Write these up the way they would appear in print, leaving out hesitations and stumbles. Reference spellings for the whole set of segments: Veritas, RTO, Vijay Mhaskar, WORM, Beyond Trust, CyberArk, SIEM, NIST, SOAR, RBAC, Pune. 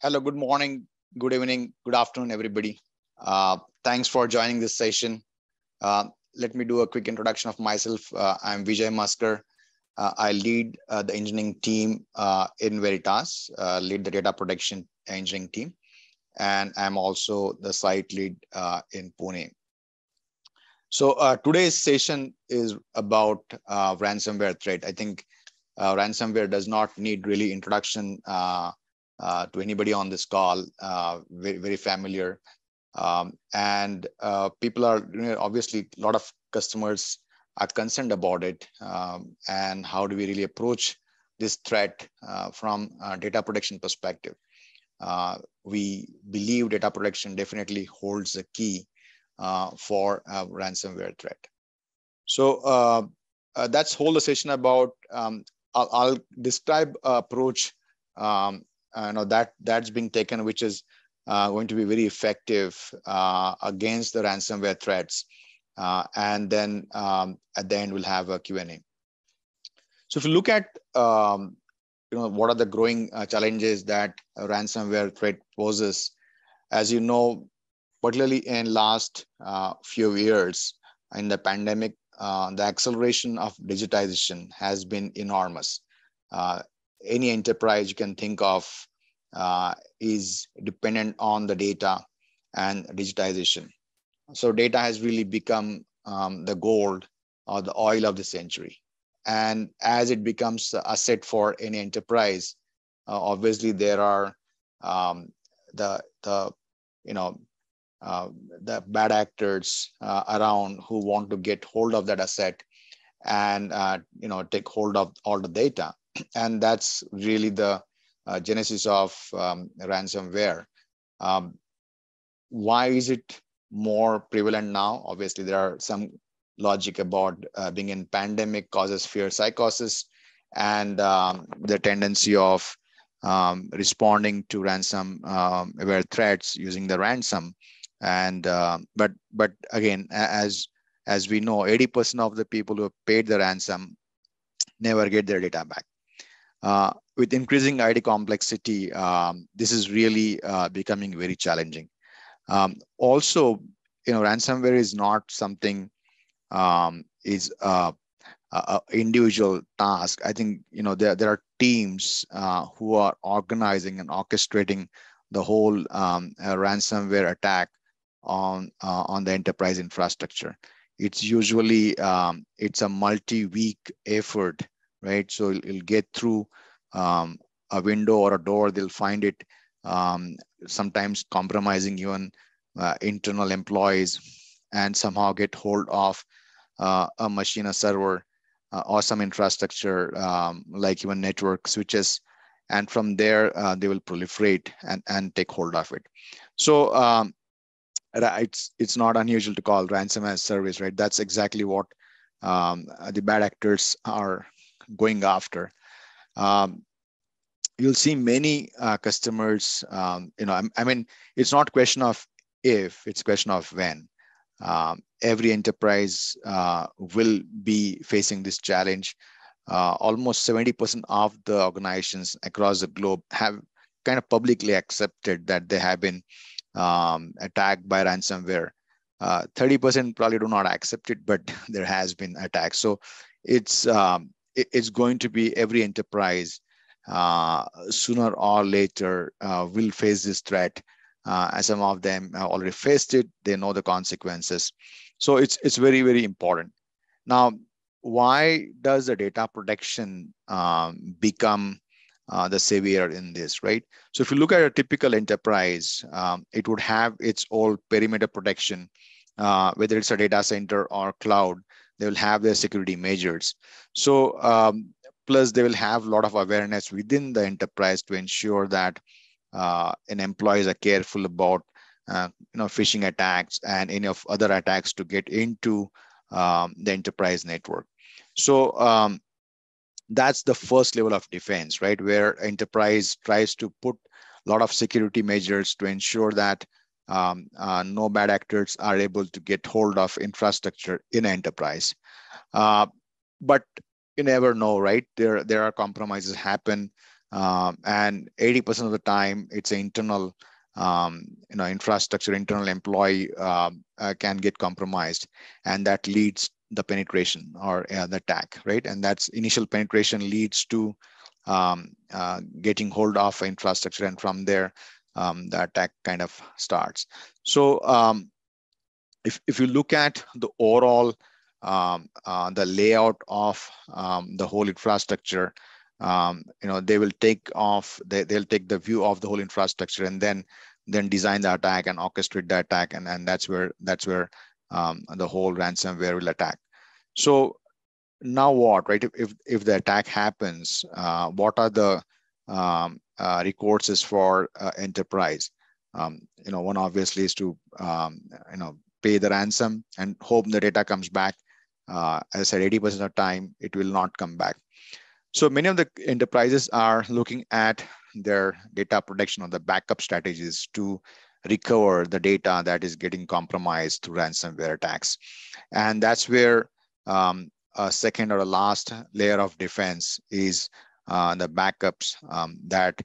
Hello, good morning, good evening, good afternoon, everybody. Thanks for joining this session. Let me do a quick introduction of myself. I'm Vijay Mhaskar. I lead the engineering team in Veritas, lead the data protection engineering team. And I'm also the site lead in Pune. So today's session is about ransomware threat. I think ransomware does not need really introduction to anybody on this call, very, very familiar. And people are, obviously a lot of customers are concerned about it. And how do we really approach this threat from a data protection perspective? We believe data protection definitely holds the key for a ransomware threat. So that's whole the session about. I'll describe approach that's being taken, which is going to be very effective against the ransomware threats. And then at the end, we'll have a Q&A. So if you look at what are the growing challenges that a ransomware threat poses, as you know, particularly in last few years in the pandemic, the acceleration of digitization has been enormous. Any enterprise you can think of is dependent on the data and digitization. So data has really become the gold or the oil of the century. And as it becomes an asset for any enterprise, obviously there are the bad actors around who want to get hold of that asset and take hold of all the data. And that's really the genesis of ransomware. Why is it more prevalent now? Obviously, there are some logic about being in pandemic causes fear psychosis and the tendency of responding to ransomware threats using the ransom. And but again, as we know, 80% of the people who have paid the ransom never get their data back. With increasing IT complexity, this is really becoming very challenging. Also, ransomware is not something is a individual task. I think there are teams who are organizing and orchestrating the whole ransomware attack on the enterprise infrastructure. It's usually it's a multi-week effort, right? So it'll get through a window or a door. They'll find it, sometimes compromising even internal employees, and somehow get hold of a machine, a server, or some infrastructure like even network switches, and from there they will proliferate and take hold of it. So. It's not unusual to call ransom as service, right? That's exactly what the bad actors are going after. You'll see many customers, I mean, it's not a question of if, it's a question of when. Every enterprise will be facing this challenge. Almost 70% of the organizations across the globe have kind of publicly accepted that they have been attacked by ransomware. 30% probably do not accept it, but there has been attacks. So it's going to be every enterprise sooner or later will face this threat. And some of them have already faced it. They know the consequences. So it's very, very important. Now, why does the data protection become the savior in this, right? So if you look at a typical enterprise, it would have its own perimeter protection, whether it's a data center or cloud, they will have their security measures. So plus they will have a lot of awareness within the enterprise to ensure that employees are careful about phishing attacks and any of other attacks to get into the enterprise network. So that's the first level of defense, right? Where enterprise tries to put a lot of security measures to ensure that no bad actors are able to get hold of infrastructure in enterprise. But you never know, right? There are compromises happen, and 80% of the time it's internal, infrastructure, internal employee can get compromised, and that leads the penetration or the attack, right? And that's initial penetration leads to getting hold of infrastructure, and from there, the attack kind of starts. So if you look at the overall, the layout of the whole infrastructure, they'll take the view of the whole infrastructure and then design the attack and orchestrate the attack, and that's where the whole ransomware will attack. So now what, right? If the attack happens, what are the recourses for enterprise? One obviously is to pay the ransom and hope the data comes back. As I said, 80% of the time it will not come back. So many of the enterprises are looking at their data protection or the backup strategies to recover the data that is getting compromised through ransomware attacks. And that's where a second or a last layer of defense is the backups that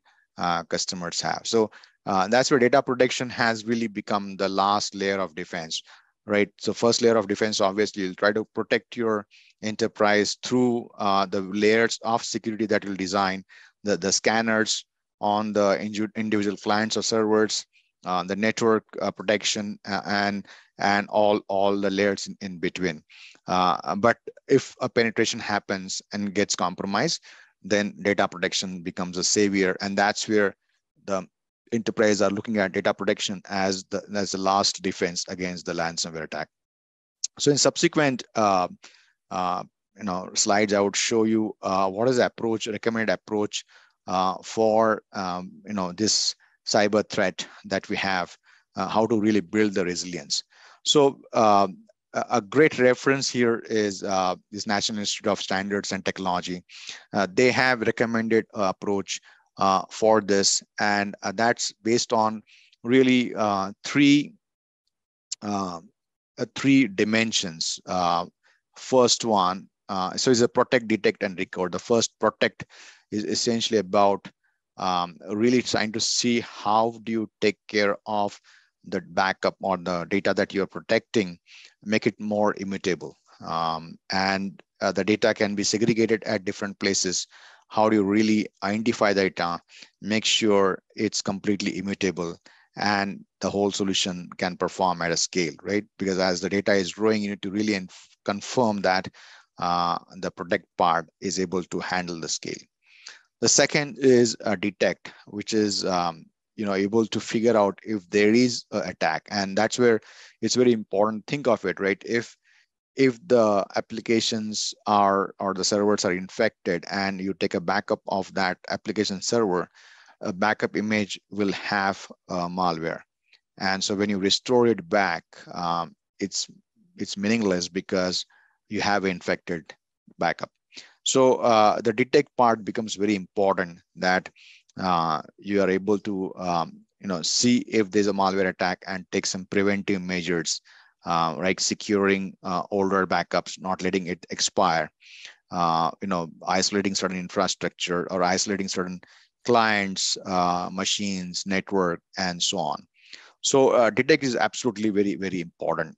customers have. So that's where data protection has really become the last layer of defense, right? So first layer of defense, obviously, you'll try to protect your enterprise through the layers of security that you'll design, the scanners on the individual clients or servers, the network protection, and all the layers in between. But if a penetration happens and gets compromised, then data protection becomes a savior, and that's where the enterprise are looking at data protection as the last defense against the ransomware attack. So in subsequent slides, I would show you what is the approach, recommended approach for this cyber threat that we have, how to really build the resilience. So a great reference here is this National Institute of Standards and Technology. They have recommended approach for this, and that's based on really three dimensions. First one, so it's a protect, detect, and recover. The first protect is essentially about really trying to see how do you take care of the backup or the data that you're protecting, make it more immutable, and the data can be segregated at different places. How do you really identify the data, make sure it's completely immutable, and the whole solution can perform at a scale, right? Because as the data is growing, you need to really confirm that the protect part is able to handle the scale. The second is a detect, which is able to figure out if there is an attack, and that's where it's very important. Think of it, right? If the applications or the servers are infected and you take a backup of that application server, a backup image will have malware. And so when you restore it back, it's meaningless because you have an infected backup. So the detect part becomes very important, that you are able to see if there's a malware attack and take some preventive measures. Right, securing older backups, not letting it expire, isolating certain infrastructure or isolating certain clients, machines, network, and so on. So detect is absolutely very, very important.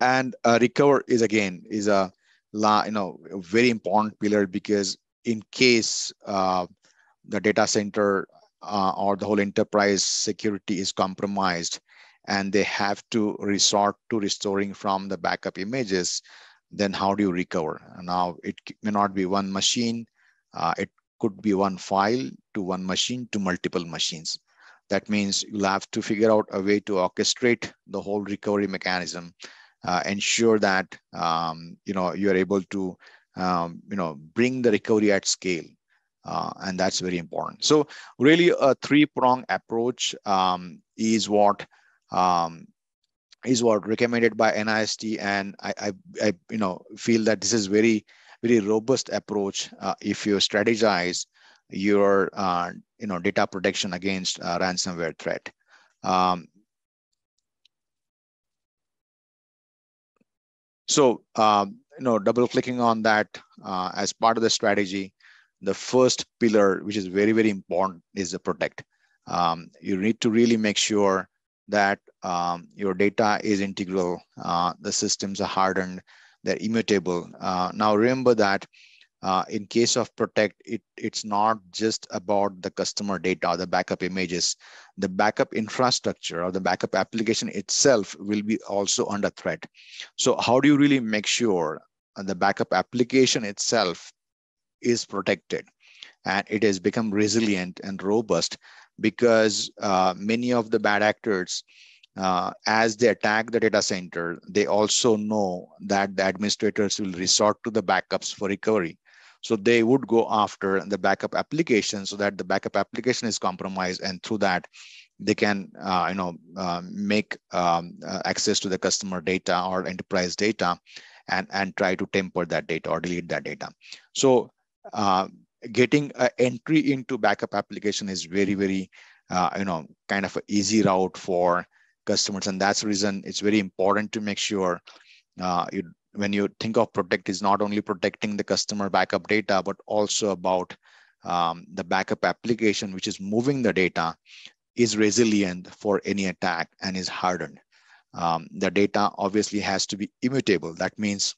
And recover is a very important pillar, because in case the data center or the whole enterprise security is compromised, and they have to resort to restoring from the backup images, then how do you recover? Now, it may not be one machine. It could be one file to one machine to multiple machines. That means you'll have to figure out a way to orchestrate the whole recovery mechanism, ensure that you're able to bring the recovery at scale. And that's very important. So really a three-pronged approach is what recommended by NIST, and I feel that this is very, very robust approach if you strategize your data protection against ransomware threat. So, double clicking on that as part of the strategy, the first pillar, which is very, very important, is the protect. You need to really make sure that your data is integral, the systems are hardened, they're immutable. Now, remember that in case of protect, it's not just about the customer data, the backup images, the backup infrastructure or the backup application itself will be also under threat. So how do you really make sure the backup application itself is protected and it has become resilient and robust? Because many of the bad actors, as they attack the data center, they also know that the administrators will resort to the backups for recovery. So they would go after the backup application so that the backup application is compromised, and through that, they can make access to the customer data or enterprise data and try to tamper that data or delete that data. So getting entry into backup application is very, very, kind of an easy route for customers. And that's the reason it's very important to make sure when you think of protect, is not only protecting the customer backup data, but also about the backup application, which is moving the data, is resilient for any attack and is hardened. The data obviously has to be immutable. That means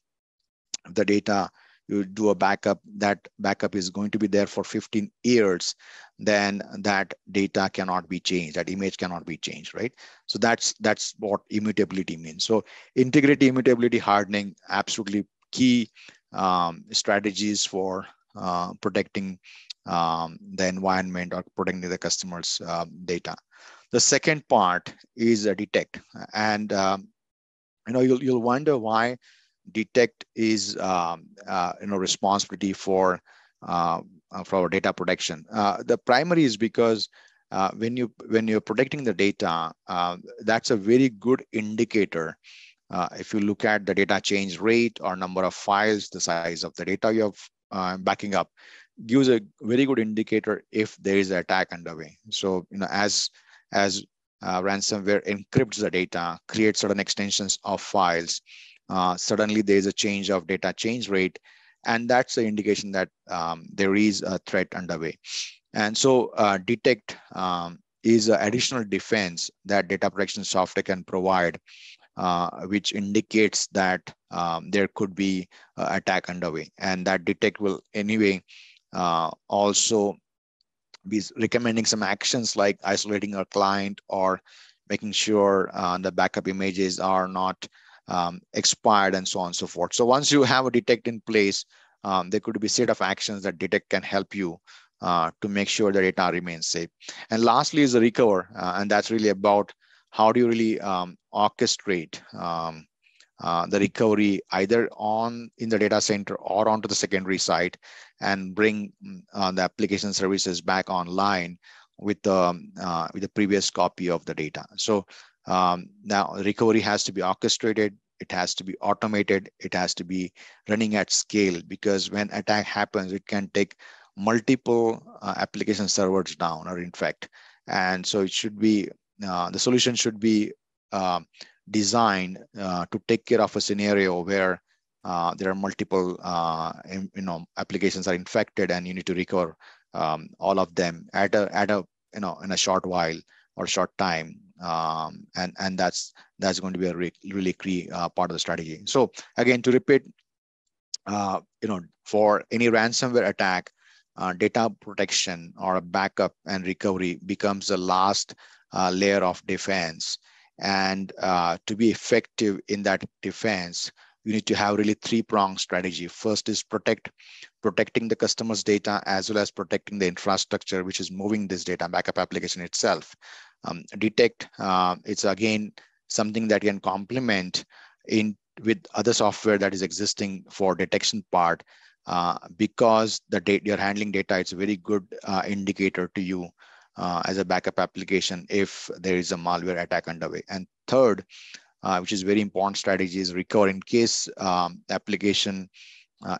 the data, you do a backup, that backup is going to be there for 15 years, then that data cannot be changed, that image cannot be changed, right? So that's what immutability means. So integrity, immutability, hardening, absolutely key strategies for protecting the environment or protecting the customer's data. The second part is detect. And you'll wonder why detect is responsibility for data protection. The primary is because when you're protecting the data, that's a very good indicator. If you look at the data change rate or number of files, the size of the data you're backing up, gives a very good indicator if there is an attack underway. So as ransomware encrypts the data, creates certain extensions of files, suddenly there is a change of data change rate, and that's the indication that there is a threat underway. And so detect is an additional defense that data protection software can provide, which indicates that there could be an attack underway. And that detect will anyway also be recommending some actions like isolating a client or making sure the backup images are not expired and so on and so forth. So once you have a detect in place, there could be a set of actions that detect can help you to make sure the data remains safe. And lastly is the recover. And that's really about how do you really orchestrate the recovery either in the data center or onto the secondary site and bring the application services back online with the previous copy of the data. So now recovery has to be orchestrated, it has to be automated, it has to be running at scale, because when attack happens, it can take multiple application servers down, or in fact, and so it should be, the solution should be designed to take care of a scenario where there are multiple applications are infected and you need to recover all of them in a short while or short time. And that's going to be a really key part of the strategy. So again, to repeat, for any ransomware attack, data protection or a backup and recovery becomes the last layer of defense. And to be effective in that defense, you need to have really three-pronged strategy. First is protecting the customer's data as well as protecting the infrastructure, which is moving this data, backup application itself. Detect, it's again something that can complement with other software that is existing for detection part, because the data you're handling data, it's a very good indicator to you as a backup application if there is a malware attack underway. And third, which is very important strategy, is recover. In case application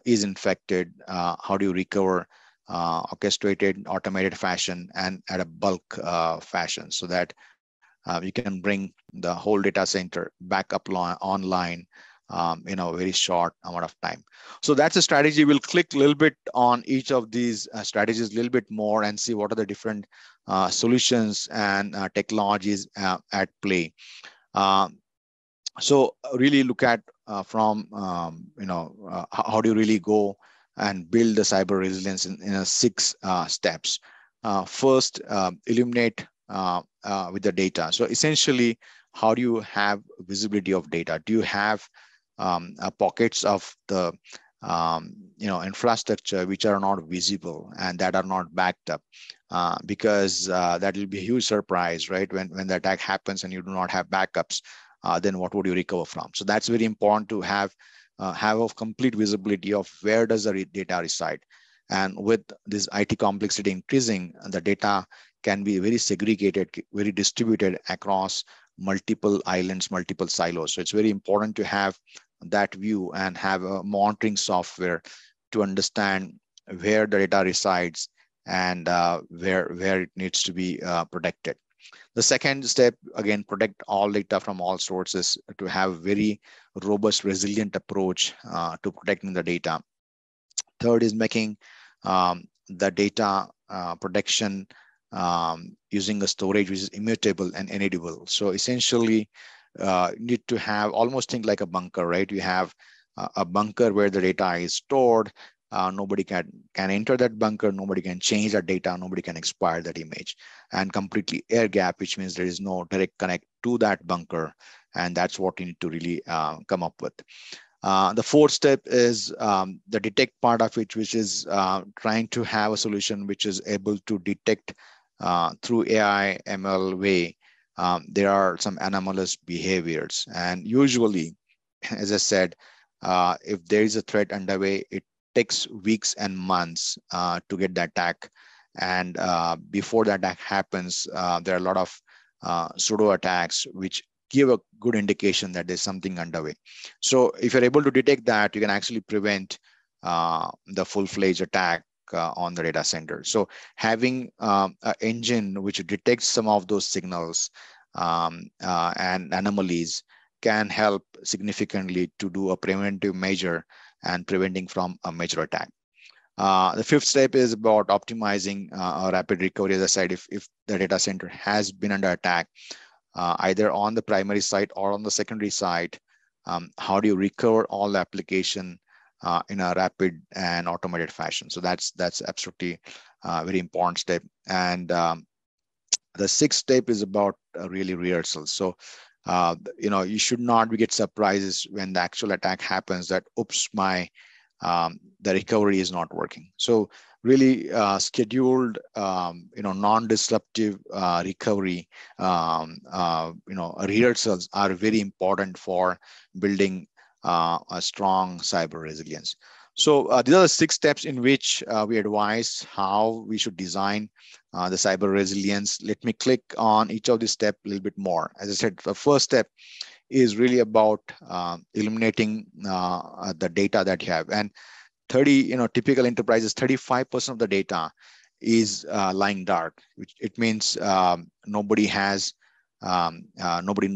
is infected, how do you recover? Orchestrated, automated fashion, and at a bulk fashion, so that you can bring the whole data center back up online in a very short amount of time. So that's a strategy. We'll click a little bit on each of these strategies a little bit more and see what are the different solutions and technologies at play. So really look at from, how do you really go and build the cyber resilience in 6 steps. First, illuminate with the data. So essentially, how do you have visibility of data? Do you have pockets of the infrastructure which are not visible and that are not backed up? Because that will be a huge surprise, right? When the attack happens and you do not have backups, then what would you recover from? So that's very important to have a complete visibility of where does the data reside. And with this IT complexity increasing, the data can be very segregated, very distributed across multiple islands, multiple silos. So it's very important to have that view and have a monitoring software to understand where the data resides and where it needs to be protected. The second step, again, protect all data from all sources to have a very robust, resilient approach to protecting the data. Third is making the data protection using a storage which is immutable and immutable. So essentially, you need to have almost think like a bunker, right? You have a bunker where the data is stored. Nobody can enter that bunker. Nobody can change that data. Nobody can expire that image. And completely air gap, which means there is no direct connect to that bunker. And that's what you need to really come up with. The fourth step is the detect part of it, which is trying to have a solution which is able to detect through AI, ML way, there are some anomalous behaviors. And usually, as I said, if there is a threat underway, it takes weeks and months to get the attack. And before the attack happens, there are a lot of pseudo attacks, which give a good indication that there's something underway. So if you're able to detect that, you can actually prevent the full-fledged attack on the data center. So having an engine which detects some of those signals and anomalies can help significantly to do a preventive measure and preventing from a major attack. The fifth step is about optimizing a rapid recovery. As I said, if the data center has been under attack, either on the primary side or on the secondary side, how do you recover all the application in a rapid and automated fashion? So that's absolutely a very important step. And the sixth step is about really rehearsal. So you should not get surprises when the actual attack happens that oops, my the recovery is not working. So really scheduled, non-disruptive recovery, rehearsals are very important for building a strong cyber resilience. So these are the 6 steps in which we advise how we should design the cyber resilience. Let me click on each of these steps a little bit more. As I said, the first step is really about eliminating the data that you have. And typical enterprises, 35% of the data is lying dark, which it means nobody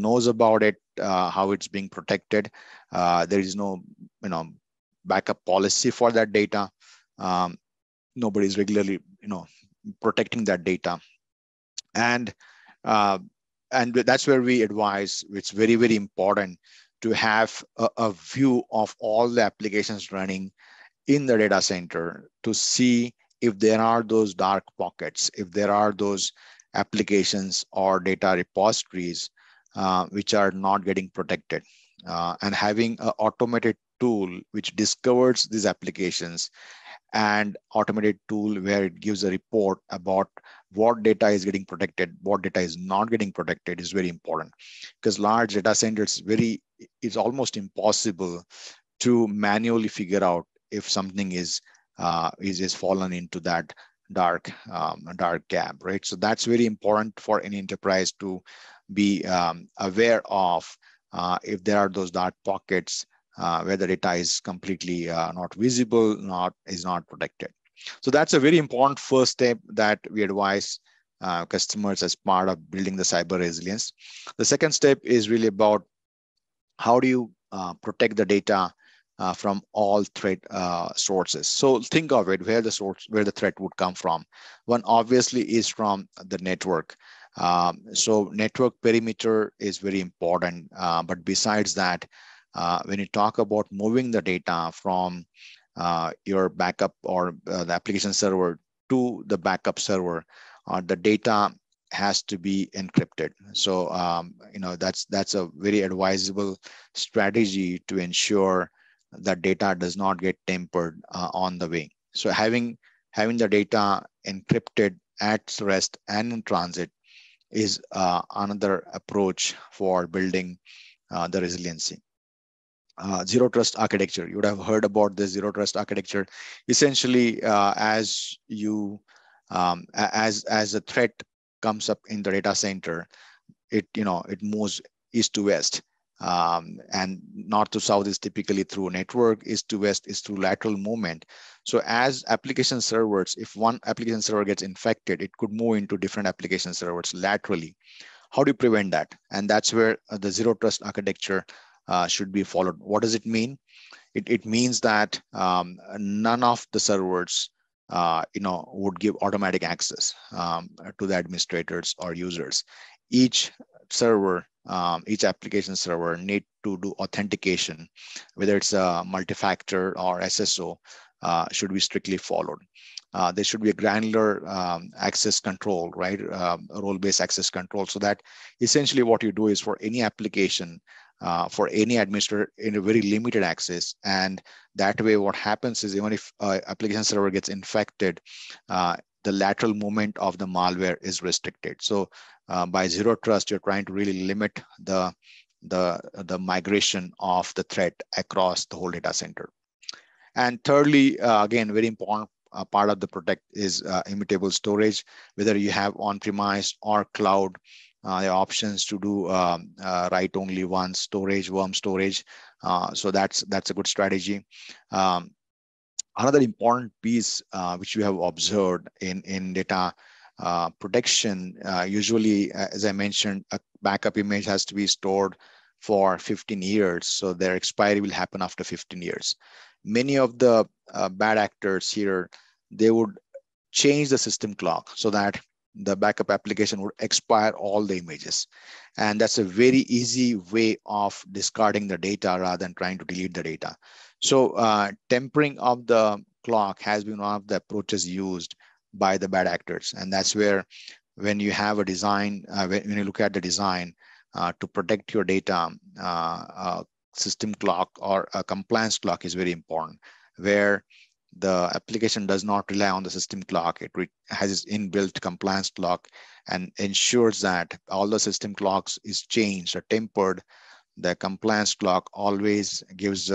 knows about it, how it's being protected. There is no, backup policy for that data. Nobody is regularly, protecting that data. And that's where we advise, it's very, very important to have a view of all the applications running in the data center to see if there are those dark pockets, if there are those applications or data repositories which are not getting protected. And having an automated tool which discovers these applications and automated tool where it gives a report about what data is getting protected, what data is not getting protected is very important, because large data centers, it's almost impossible to manually figure out if something is fallen into that dark gap, right? So that's very important for any enterprise to be aware of if there are those dark pockets where the data is completely not visible, is not protected. So that's a very important first step that we advise customers as part of building the cyber resilience. The second step is really about how do you protect the data from all threat sources. So think of it, where the threat would come from. One obviously is from the network. So network perimeter is very important. But besides that, when you talk about moving the data from your backup or the application server to the backup server, the data has to be encrypted. So you know, that's a very advisable strategy to ensure that data does not get tampered on the way. So having the data encrypted at rest and in transit is another approach for building the resiliency. Zero trust architecture. You would have heard about this zero trust architecture. Essentially, as a threat comes up in the data center, it moves east to west and north to south is typically through network. East to west is through lateral movement. So as application servers, if one application server gets infected, it could move into different application servers laterally. How do you prevent that? And that's where the zero trust architecture should be followed. What does it mean? It means that none of the servers would give automatic access to the administrators or users. Each server, each application server need to do authentication, whether it's a multi-factor or SSO, should be strictly followed. There should be a granular access control, right? Role-based access control, so that essentially what you do is for any application, for any administrator in a very limited access. And that way what happens is, even if application server gets infected, the lateral movement of the malware is restricted. So by zero trust, you're trying to really limit the migration of the threat across the whole data center. And thirdly, again, very important part of the protect is immutable storage. Whether you have on-premise or cloud, there are options to do write only once storage, worm storage. So that's a good strategy. Another important piece which we have observed in data protection, usually, as I mentioned, a backup image has to be stored for 15 years. So their expiry will happen after 15 years. Many of the bad actors here, they would change the system clock so that the backup application would expire all the images. And that's a very easy way of discarding the data rather than trying to delete the data. So tempering of the clock has been one of the approaches used by the bad actors. And that's where, when you have a design, when you look at the design to protect your data, system clock or a compliance clock is very important, where the application does not rely on the system clock. It has its inbuilt compliance clock and ensures that all the system clocks is changed or tempered. The compliance clock always gives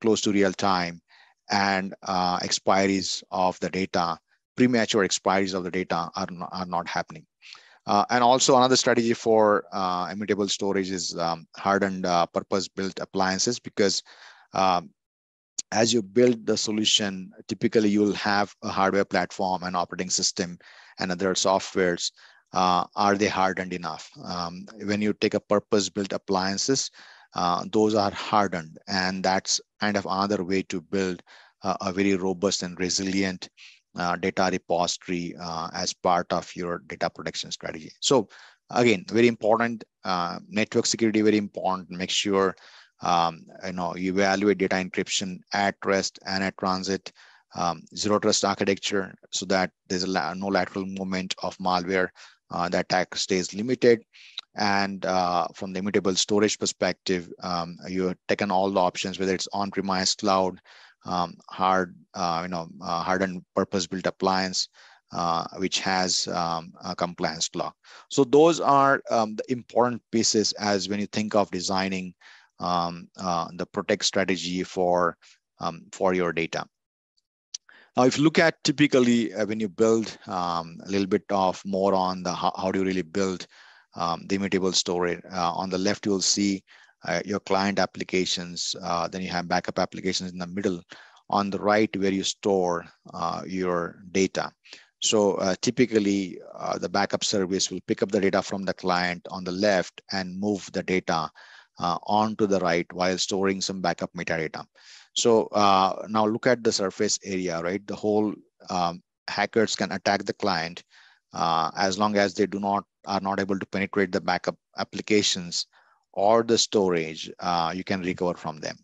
close to real time, and expiries of the data, premature expiries of the data are not happening. And also another strategy for immutable storage is hardened purpose-built appliances, because as you build the solution, typically you'll have a hardware platform and operating system and other softwares. Are they hardened enough? When you take a purpose-built appliances, those are hardened, and that's kind of another way to build a very robust and resilient data repository as part of your data protection strategy. So again, very important, network security, very important. Make sure you evaluate data encryption at rest and at transit, zero trust architecture, so that there's no lateral movement of malware, the attack stays limited. And from the immutable storage perspective, you have taken all the options, whether it's on-premise, cloud, hardened purpose-built appliance, which has a compliance clock. So those are the important pieces as when you think of designing the protect strategy for your data. Now, if you look at typically when you build a little bit of more on the how do you really build the immutable storage, on the left, you'll see your client applications, then you have backup applications in the middle, on the right where you store your data. So typically the backup service will pick up the data from the client on the left and move the data onto the right while storing some backup metadata. So now look at the surface area, right? The whole hackers can attack the client as long as they are not able to penetrate the backup applications or the storage, you can recover from them.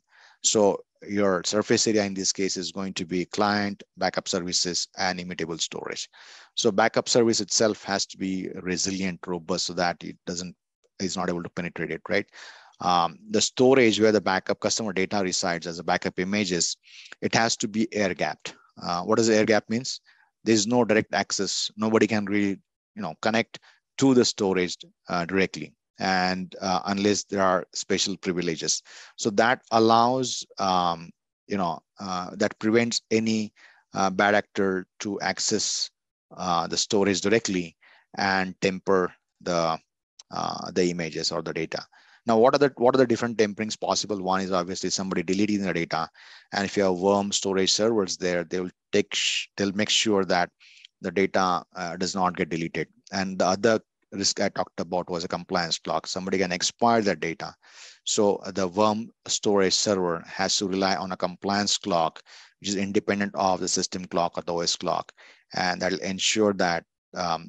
So your surface area in this case is going to be client, backup services, and immutable storage. So backup service itself has to be resilient, robust, so that it is not able to penetrate it, right? The storage where the backup customer data resides as a backup images, it has to be air-gapped. What does air-gap means? There's no direct access. Nobody can really, connect to the storage directly, and unless there are special privileges. So that allows, that prevents any bad actor to access the storage directly and temper the images or the data. Now, what are the different temperings possible? One is obviously somebody deleting the data, and if you have WORM storage servers there, they'll make sure that the data does not get deleted. And the other risk I talked about was a compliance clock. Somebody can expire that data. So the WORM storage server has to rely on a compliance clock, which is independent of the system clock or the OS clock. And that'll ensure that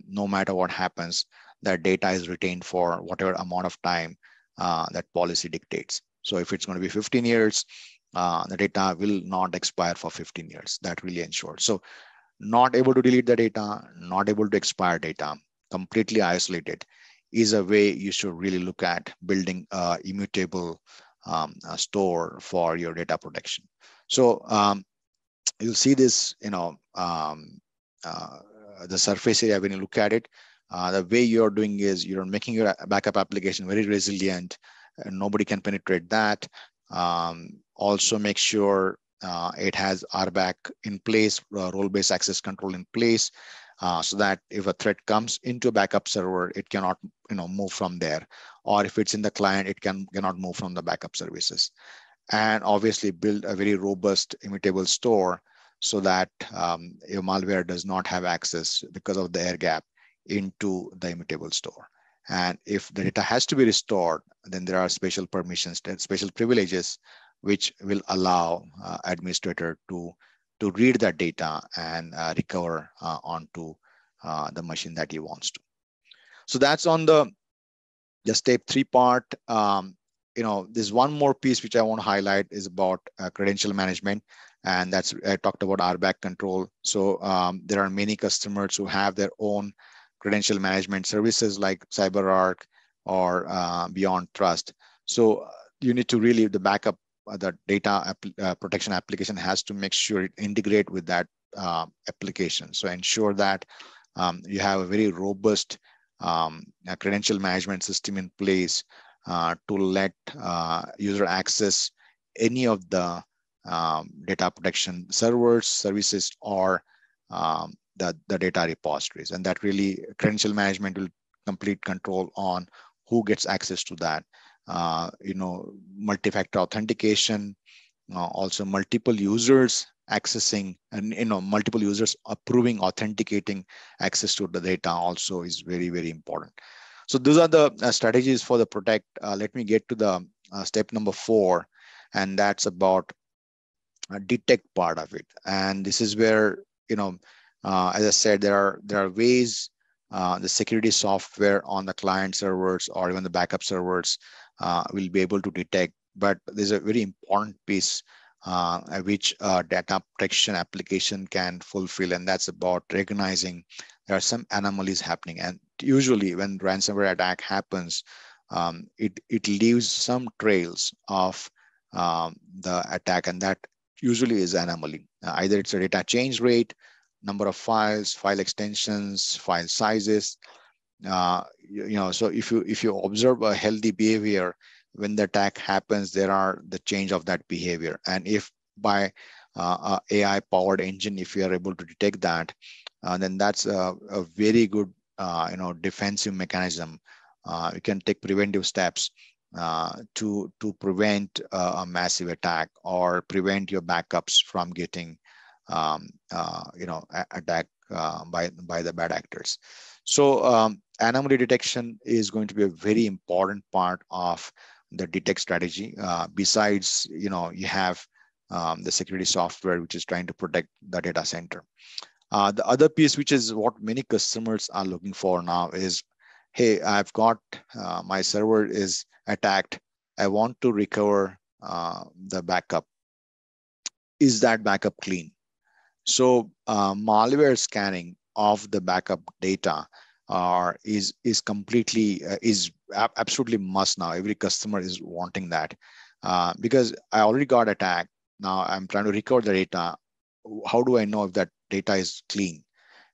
no matter what happens, that data is retained for whatever amount of time that policy dictates. So if it's going to be 15 years, the data will not expire for 15 years. That really ensures. So not able to delete the data, not able to expire data, completely isolated is a way you should really look at building an immutable store for your data protection. So you'll see this, the surface area when you look at it. The way you're doing is you're making your backup application very resilient, and nobody can penetrate that. Also make sure it has RBAC in place, role-based access control in place, so that if a threat comes into a backup server, it cannot move from there, or if it's in the client, it cannot move from the backup services. And obviously build a very robust immutable store so that your malware does not have access because of the air gap into the immutable store. And if the data has to be restored, then there are special permissions and special privileges which will allow administrator to read that data and recover onto the machine that he wants to. So that's on the step 3 part. There's one more piece which I want to highlight is about credential management. And that's, I talked about RBAC control. So there are many customers who have their own credential management services like CyberArk or Beyond Trust. So you need to really, the backup, the data protection application has to make sure it integrates with that application. So ensure that you have a very robust credential management system in place to let user access any of the data protection servers, services, or the data repositories. And that really, credential management will complete control on who gets access to that. Multi-factor authentication, also multiple users accessing, and multiple users approving, authenticating access to the data also is very, very important. So those are the strategies for the protect. Let me get to the step number 4, and that's about detect part of it. And this is where, as I said, there are ways the security software on the client servers or even the backup servers will be able to detect, but there's a very important piece which data protection application can fulfill, and that's about recognizing there are some anomalies happening. And usually when ransomware attack happens, it leaves some trails of the attack, and that usually is anomaly. Either it's a data change rate, number of files, file extensions, file sizes. So if you observe a healthy behavior, when the attack happens, there are the change of that behavior. And if by AI-powered engine, if you are able to detect that, then that's a very good, defensive mechanism. You can take preventive steps to prevent a massive attack or prevent your backups from getting attacked by the bad actors. So anomaly detection is going to be a very important part of the detect strategy. Besides, you have the security software, which is trying to protect the data center. The other piece, which is what many customers are looking for now, is, hey, I've got my server is attacked. I want to recover the backup. Is that backup clean? So malware scanning of the backup data is completely is absolutely must now. Every customer is wanting that because I already got attacked. Now I'm trying to recover the data. How do I know if that data is clean?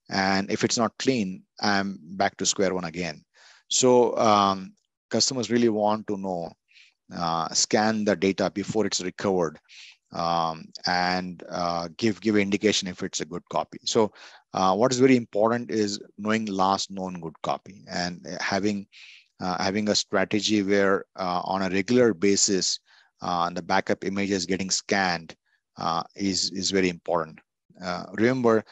And if it's not clean, I'm back to square one again. So customers really want to know, scan the data before it's recovered, and give indication if it's a good copy. So what is very important is knowing last known good copy, and having a strategy where on a regular basis the backup image is getting scanned is very important. Remember,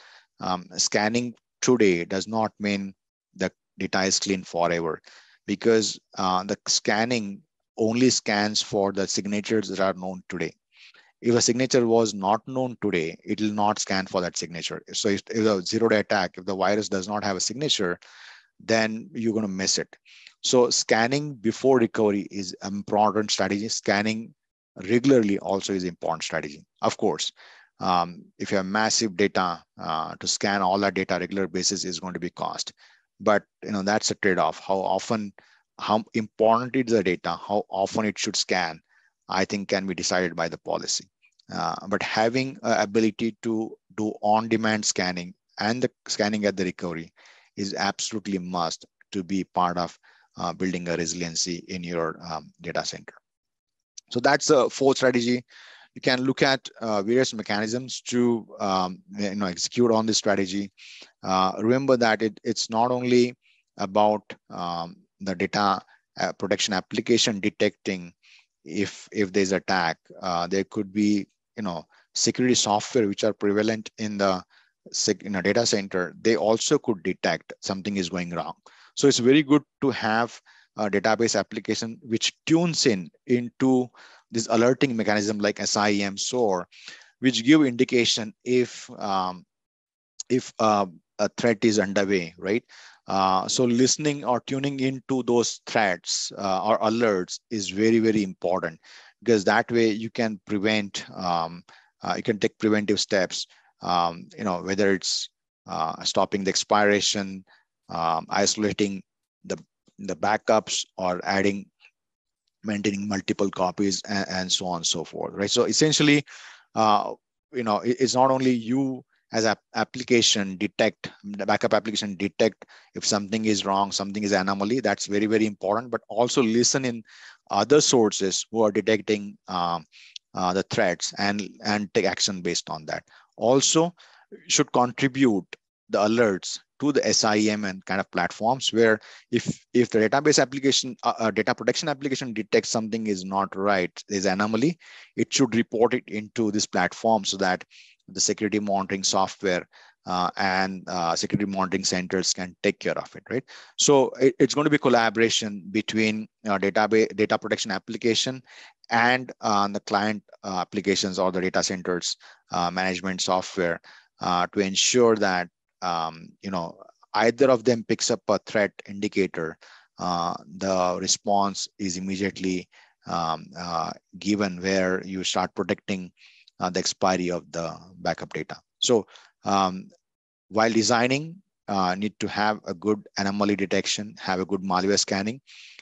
scanning today does not mean the data is clean forever, because the scanning only scans for the signatures that are known today. If a signature was not known today, it will not scan for that signature. So if a zero-day attack, if the virus does not have a signature, then you're going to miss it. So scanning before recovery is an important strategy. Scanning regularly also is an important strategy. Of course, if you have massive data, to scan all that data on a regular basis is going to be cost. But that's a trade-off. How often, how important is the data, how often it should scan, I think can be decided by the policy. But having ability to do on-demand scanning and the scanning at the recovery is absolutely must to be part of building a resiliency in your data center. So that's a fourth strategy. You can look at various mechanisms to execute on this strategy. Remember that it's not only about the data protection application detecting if there's attack. There could be security software which are prevalent in the data center. They also could detect something is going wrong. So it's very good to have a database application which tunes in into this alerting mechanism like SIEM, SOAR, which give indication if a threat is underway, right? So listening or tuning into those threats or alerts is very, very important, because that way you can prevent, you can take preventive steps, whether it's stopping the expiration, isolating the backups, or adding, maintaining multiple copies, and so on and so forth, right? So essentially, it's not only you as an application detect, the backup application detect if something is wrong, something is an anomaly. That's very, very important, but also listen in other sources who are detecting the threats and take action based on that. Also should contribute the alerts to the SIEM and kind of platforms where if the database application, data protection application detects something is not right, there's an anomaly, it should report it into this platform so that the security monitoring software and security monitoring centers can take care of it, right? So it's going to be collaboration between data protection application and the client applications or the data centers management software to ensure that either of them picks up a threat indicator, the response is immediately given, where you start protecting the expiry of the backup data. So while designing, need to have a good anomaly detection, have a good malware scanning,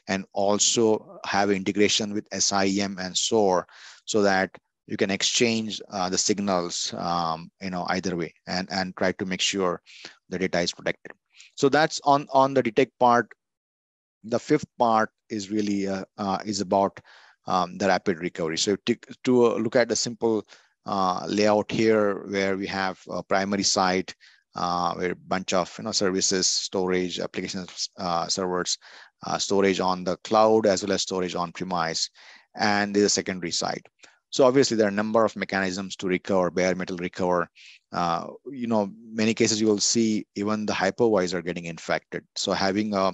and also have integration with SIEM and SOAR so that you can exchange the signals either way and try to make sure the data is protected. So that's on the detect part. The fifth part is really is about the rapid recovery. So to look at a simple layout here, where we have a primary site, where a bunch of services, storage, applications, servers, storage on the cloud, as well as storage on premise, and there's a secondary site. So obviously there are a number of mechanisms to recover, bare metal recover. Many cases you will see even the hypervisor getting infected. So having a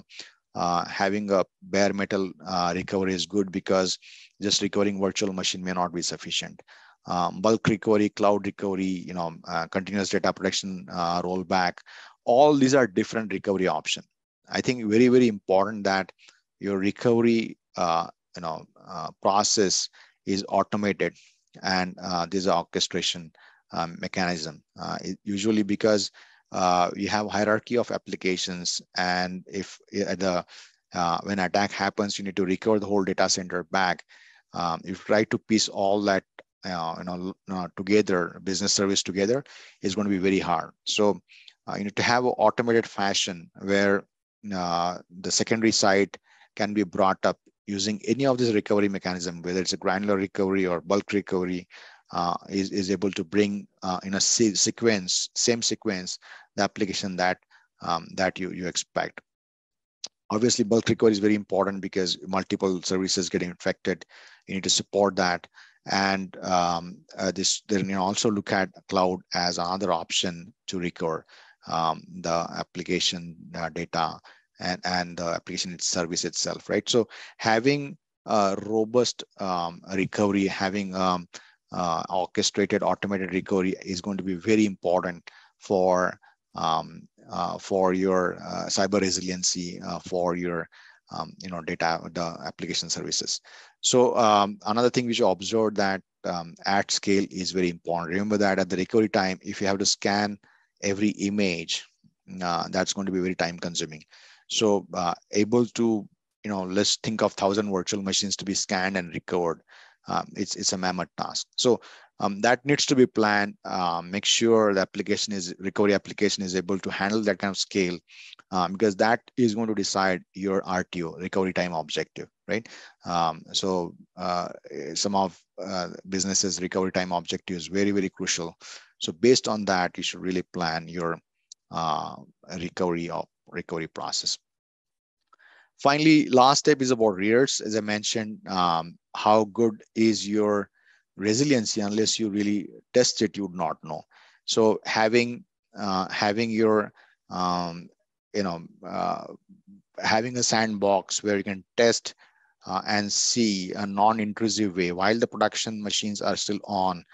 having a bare metal recovery is good, because just recovering virtual machine may not be sufficient. Bulk recovery, cloud recovery, continuous data protection, rollback, all these are different recovery options. I think very, very important that your recovery process is automated, and there's an orchestration mechanism. Usually because you have hierarchy of applications, and if when attack happens, you need to recover the whole data center back. If you try to piece all that together, business service together, is going to be very hard. So you need to have an automated fashion where the secondary side can be brought up using any of this recovery mechanism, whether it's a granular recovery or bulk recovery, is able to bring in a sequence, same sequence, the application that you expect. Obviously, bulk recovery is very important because multiple services getting infected. You need to support that, and then you also look at cloud as another option to recover the application data and the application service itself, right? So having a robust recovery, having orchestrated automated recovery is going to be very important for your cyber resiliency, for your data, the application services. So another thing which you observed that at scale is very important. Remember that at the recovery time, if you have to scan every image, that's going to be very time consuming. So able to, let's think of 1,000 virtual machines to be scanned and recovered. It's a mammoth task. So that needs to be planned. Make sure the application is recovery application is able to handle that kind of scale, because that is going to decide your RTO, recovery time objective, right? Some of businesses' recovery time objective is very, very crucial. So based on that, you should really plan your recovery process. Finally, last step is about rears. As I mentioned, how good is your resiliency? Unless you really test it, you would not know. So having your having a sandbox where you can test and see a non-intrusive way while the production machines are still on.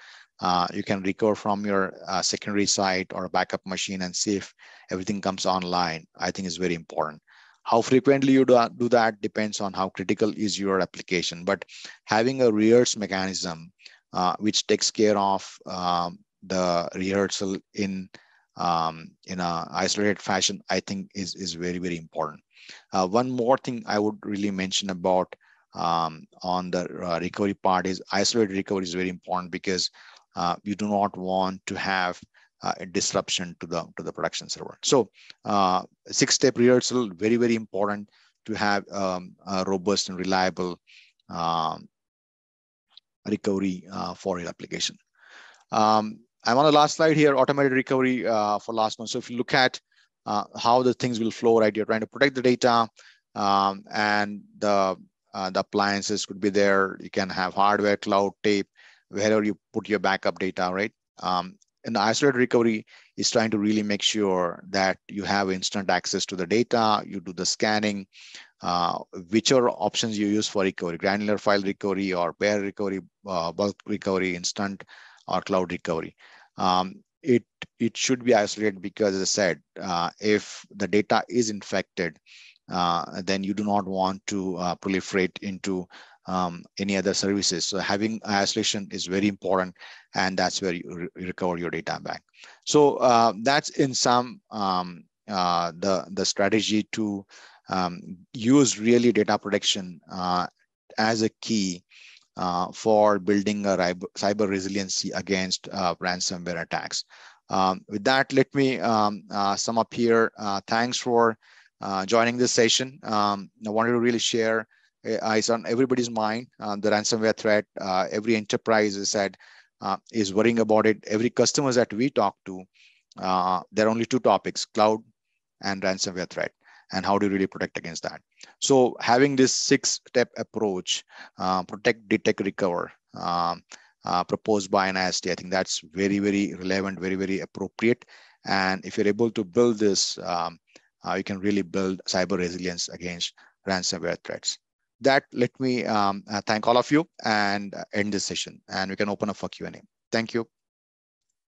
You can recover from your secondary site or a backup machine and see if everything comes online. I think is very important. How frequently you do that depends on how critical is your application. But having a rehearse mechanism, which takes care of the rehearsal in a isolated fashion, I think is very, very important. One more thing I would really mention about on the recovery part is isolated recovery is very important, because you do not want to have a disruption to the production server. So 6-step rehearsal, very, very important to have a robust and reliable recovery for your application. I'm on the last slide here, automated recovery for last one. So if you look at how the things will flow, right? You're trying to protect the data, and the appliances could be there. You can have hardware, cloud, tape, wherever you put your backup data, right? And the isolated recovery is trying to really make sure that you have instant access to the data, you do the scanning, which are options you use for recovery, granular file recovery or bare recovery, bulk recovery, instant or cloud recovery. It should be isolated because, as I said, if the data is infected, then you do not want to proliferate into any other services. So having isolation is very important, and that's where you recover your data back. So that's in some the strategy to use really data protection as a key for building a cyber resiliency against ransomware attacks. With that, let me sum up here. Thanks for joining this session. I wanted to really share, it's on everybody's mind, the ransomware threat. Every enterprise is worrying about it. Every customers that we talk to, there are only two topics, cloud and ransomware threat, and how do you really protect against that. So having this 6-step approach, protect, detect, recover, proposed by NIST, I think that's very, very relevant, very, very appropriate. And if you're able to build this you can really build cyber resilience against ransomware threats. That let me thank all of you and end this session, and we can open up for Q&A. Thank you.